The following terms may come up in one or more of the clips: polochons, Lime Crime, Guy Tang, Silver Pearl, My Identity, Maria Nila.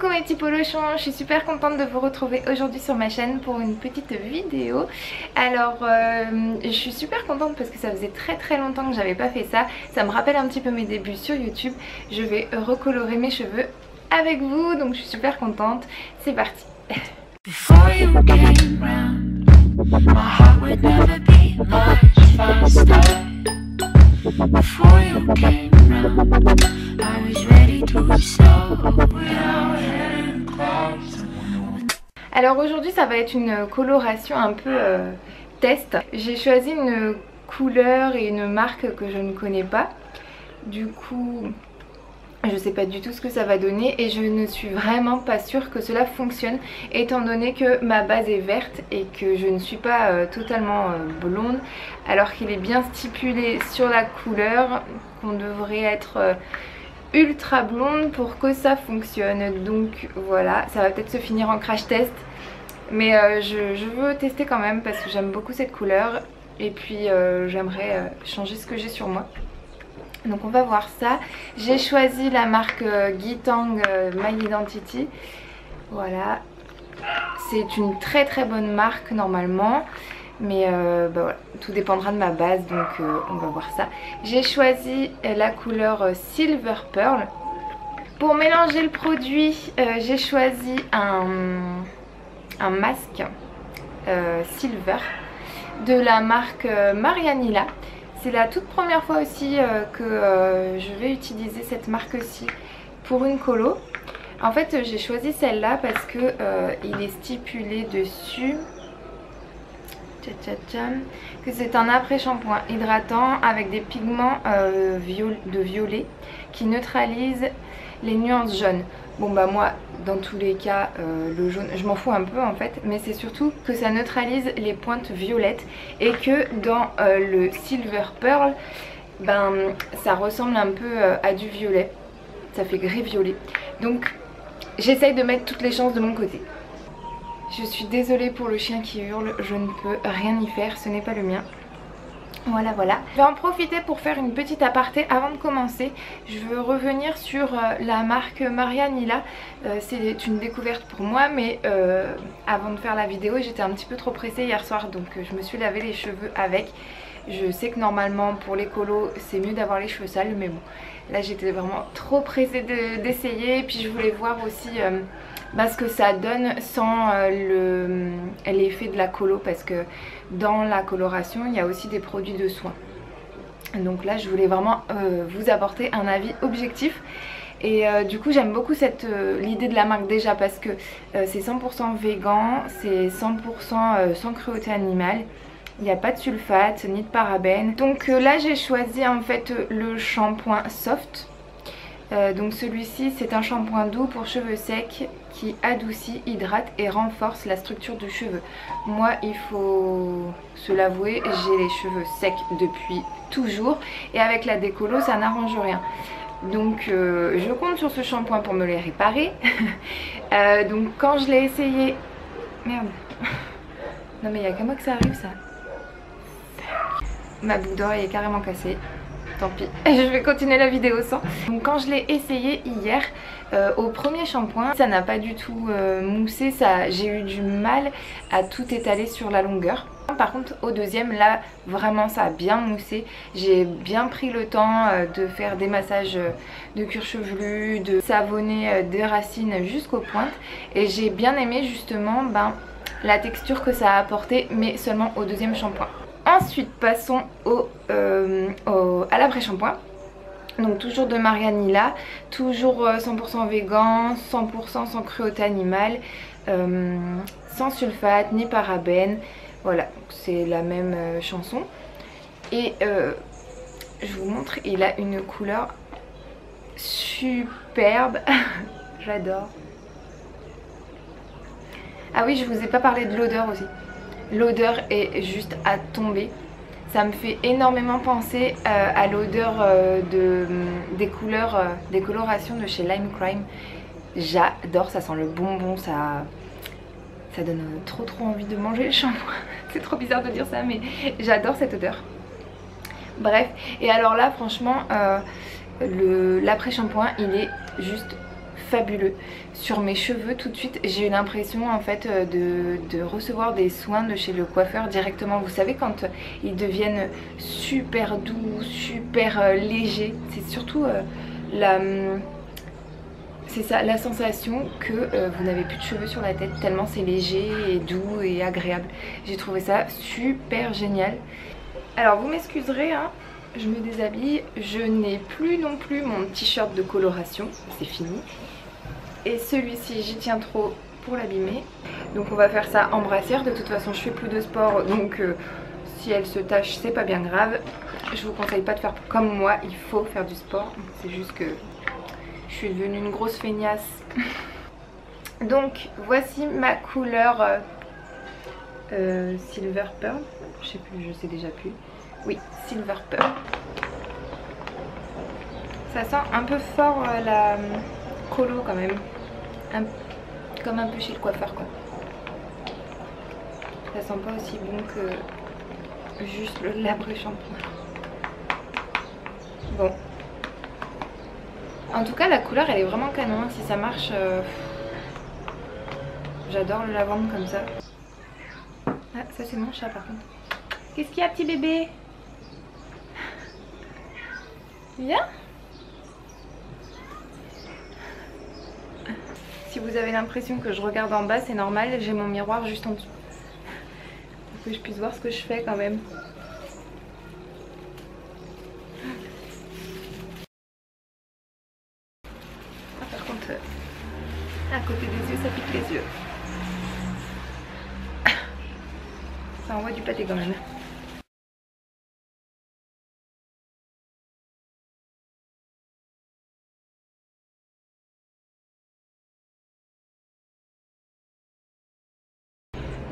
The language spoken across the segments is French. coucou mes petits polochons, je suis super contente de vous retrouver aujourd'hui sur ma chaîne pour une petite vidéo. Alors je suis super contente parce que ça faisait très longtemps que j'avais pas fait ça. Ça me rappelle un petit peu mes débuts sur YouTube. Je vais recolorer mes cheveux avec vous, donc je suis super contente. C'est parti. Before you came round, I was ready to slow down and close. Alors aujourd'hui ça va être une coloration un peu test. J'ai choisi une couleur et une marque que je ne connais pas. Du coup je sais pas du tout ce que ça va donner et je ne suis vraiment pas sûre que cela fonctionne, étant donné que ma base est verte et que je ne suis pas totalement blonde, alors qu'il est bien stipulé sur la couleur qu'on devrait être ultra blonde pour que ça fonctionne. Donc voilà, ça va peut-être se finir en crash test, mais je veux tester quand même parce que j'aime beaucoup cette couleur et puis j'aimerais changer ce que j'ai sur moi. Donc on va voir ça. J'ai choisi la marque Guy Tang My Identity. Voilà. C'est une très bonne marque normalement. Mais bah voilà, tout dépendra de ma base. Donc on va voir ça. J'ai choisi la couleur Silver Pearl. Pour mélanger le produit, j'ai choisi un masque Silver de la marque Maria Nila. C'est la toute première fois aussi que je vais utiliser cette marque-ci pour une colo. En fait, j'ai choisi celle-là parce que il est stipulé dessus que c'est un après-shampoing hydratant avec des pigments de violet qui neutralisent les nuances jaunes. Bon bah moi, dans tous les cas, le jaune, je m'en fous un peu en fait, mais c'est surtout que ça neutralise les pointes violettes et que dans le Silver Pearl, ben ça ressemble un peu à du violet, ça fait gris-violet. Donc j'essaye de mettre toutes les chances de mon côté. Je suis désolée pour le chien qui hurle, je ne peux rien y faire, ce n'est pas le mien. Voilà voilà, je vais en profiter pour faire une petite aparté avant de commencer. Je veux revenir sur la marque Maria Nila. C'est une découverte pour moi, mais avant de faire la vidéo j'étais un petit peu trop pressée hier soir, donc je me suis lavé les cheveux avec. Je sais que normalement pour les colos c'est mieux d'avoir les cheveux sales, mais bon là j'étais vraiment trop pressée d'essayer et puis je voulais voir aussi ce que ça donne sans l'effet de la colo, parce que dans la coloration il y a aussi des produits de soins. Donc là je voulais vraiment vous apporter un avis objectif et du coup j'aime beaucoup l'idée de la marque déjà parce que c'est 100% végan, c'est 100% sans cruauté animale, il n'y a pas de sulfate ni de parabènes. Donc là j'ai choisi en fait le shampoing soft. Donc celui-ci c'est un shampoing doux pour cheveux secs qui adoucit, hydrate et renforce la structure du cheveu. Moi il faut se l'avouer, j'ai les cheveux secs depuis toujours et avec la décolo ça n'arrange rien. Donc je compte sur ce shampoing pour me les réparer. Donc quand je l'ai essayé... Merde. Non mais il n'y a qu'à moi que ça arrive ça. Ma boucle d'oreille est carrément cassée. Tant pis, je vais continuer la vidéo sans. Donc quand je l'ai essayé hier au premier shampoing, ça n'a pas du tout moussé, j'ai eu du mal à tout étaler sur la longueur. Par contre au deuxième là vraiment ça a bien moussé, j'ai bien pris le temps de faire des massages de cuir chevelu, de savonner des racines jusqu'aux pointes et j'ai bien aimé justement la texture que ça a apporté, mais seulement au deuxième shampoing. Ensuite passons à l'après-shampoing, donc toujours de Maria Nila, toujours 100% végan, 100% sans cruauté animale, sans sulfate ni parabène, voilà c'est la même chanson. Et je vous montre, il a une couleur superbe, j'adore. Ah oui je vous ai pas parlé de l'odeur aussi. L'odeur est juste à tomber. Ça me fait énormément penser à l'odeur des colorations de chez Lime Crime. J'adore, ça sent le bonbon, ça donne trop envie de manger le shampoing. C'est trop bizarre de dire ça, mais j'adore cette odeur. Bref, et alors là franchement, l'après-shampoing il est juste fabuleux. Sur mes cheveux tout de suite, j'ai eu l'impression en fait de recevoir des soins de chez le coiffeur directement. Vous savez, quand ils deviennent super doux, super légers, c'est surtout c'est ça, la sensation que vous n'avez plus de cheveux sur la tête tellement c'est léger et doux et agréable. J'ai trouvé ça super génial. Alors vous m'excuserez, hein, je me déshabille. Je n'ai plus non plus mon t-shirt de coloration, c'est fini. Et celui-ci, j'y tiens trop pour l'abîmer. Donc on va faire ça en brassière. De toute façon, je fais plus de sport, donc si elle se tâche, c'est pas bien grave. Je vous conseille pas de faire comme moi, il faut faire du sport. C'est juste que... je suis devenue une grosse feignasse. Donc voici ma couleur Silver Pearl. Je sais plus, je sais déjà plus. Oui, Silver Pearl. Ça sent un peu fort la colo quand même. Comme un peu chez le coiffeur quoi. Ça sent pas aussi bon que juste le labre-shampoing. Bon. En tout cas la couleur elle est vraiment canon, si ça marche, j'adore le lavande comme ça. Ah ça c'est mon chat par contre. Qu'est-ce qu'il y a petit bébé? Viens. Si vous avez l'impression que je regarde en bas, c'est normal, j'ai mon miroir juste en dessous. Pour que je puisse voir ce que je fais quand même. À côté des yeux, ça pique les yeux. Ça envoie du pâté quand même.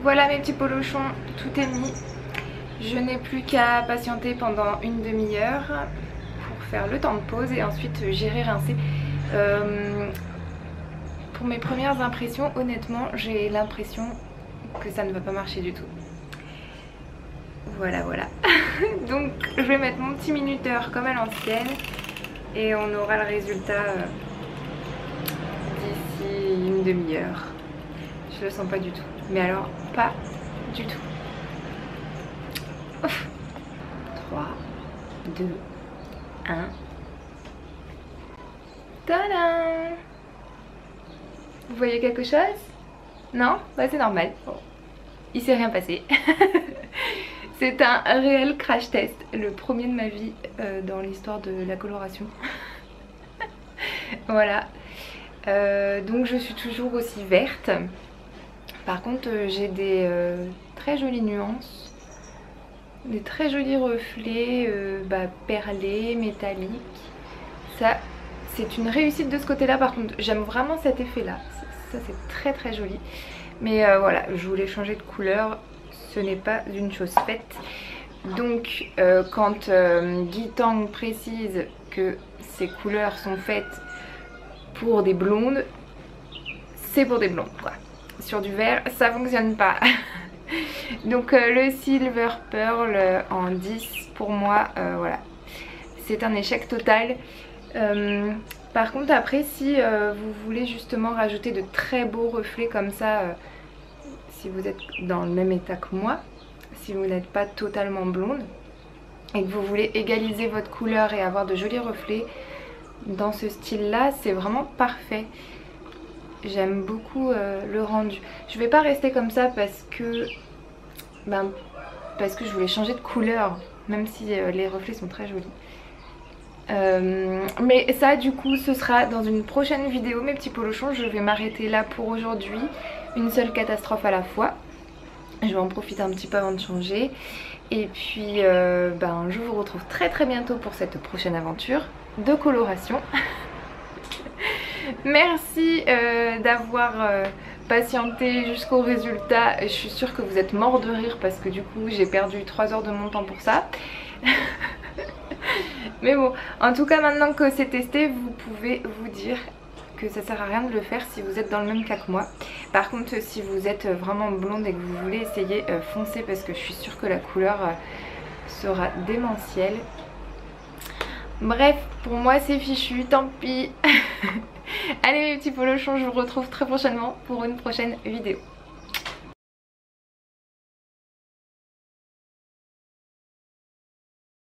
Voilà mes petits polochons, tout est mis. Je n'ai plus qu'à patienter pendant une demi-heure pour faire le temps de pause et ensuite j'irai rincer. Pour mes premières impressions, honnêtement, j'ai l'impression que ça ne va pas marcher du tout. Voilà, voilà. Donc, je vais mettre mon petit minuteur comme à l'ancienne et on aura le résultat d'ici une demi-heure. Je le sens pas du tout. Mais alors, pas du tout. 3, 2, 1. Tadam! Vous voyez quelque chose? Non? Bah c'est normal. Bon. Il s'est rien passé. C'est un réel crash test. Le premier de ma vie dans l'histoire de la coloration. Voilà. Donc je suis toujours aussi verte. Par contre j'ai des très jolies nuances. Des très jolis reflets perlés, métalliques. Ça... c'est une réussite de ce côté là. Par contre j'aime vraiment cet effet là, ça c'est très très joli, mais voilà, je voulais changer de couleur, ce n'est pas une chose faite. Donc quand Guy Tang précise que ces couleurs sont faites pour des blondes, c'est pour des blondes quoi. Sur du vert ça fonctionne pas. Donc le Silver Pearl en 10 pour moi, voilà, c'est un échec total. Par contre après si vous voulez justement rajouter de très beaux reflets comme ça, si vous êtes dans le même état que moi, si vous n'êtes pas totalement blonde et que vous voulez égaliser votre couleur et avoir de jolis reflets dans ce style là, c'est vraiment parfait. J'aime beaucoup le rendu. Je vais pas rester comme ça parce que parce que je voulais changer de couleur, même si les reflets sont très jolis. Mais ça du coup ce sera dans une prochaine vidéo mes petits polochons. Je vais m'arrêter là pour aujourd'hui, une seule catastrophe à la fois. Je vais en profiter un petit peu avant de changer et puis je vous retrouve très très bientôt pour cette prochaine aventure de coloration. Merci d'avoir patienté jusqu'au résultat. Je suis sûre que vous êtes mort de rire parce que du coup j'ai perdu 3 heures de mon temps pour ça. Mais bon, en tout cas maintenant que c'est testé, vous pouvez vous dire que ça sert à rien de le faire si vous êtes dans le même cas que moi. Par contre si vous êtes vraiment blonde et que vous voulez essayer, foncez parce que je suis sûre que la couleur sera démentielle. Bref, pour moi c'est fichu, tant pis. Allez mes petits polochons, je vous retrouve très prochainement pour une prochaine vidéo.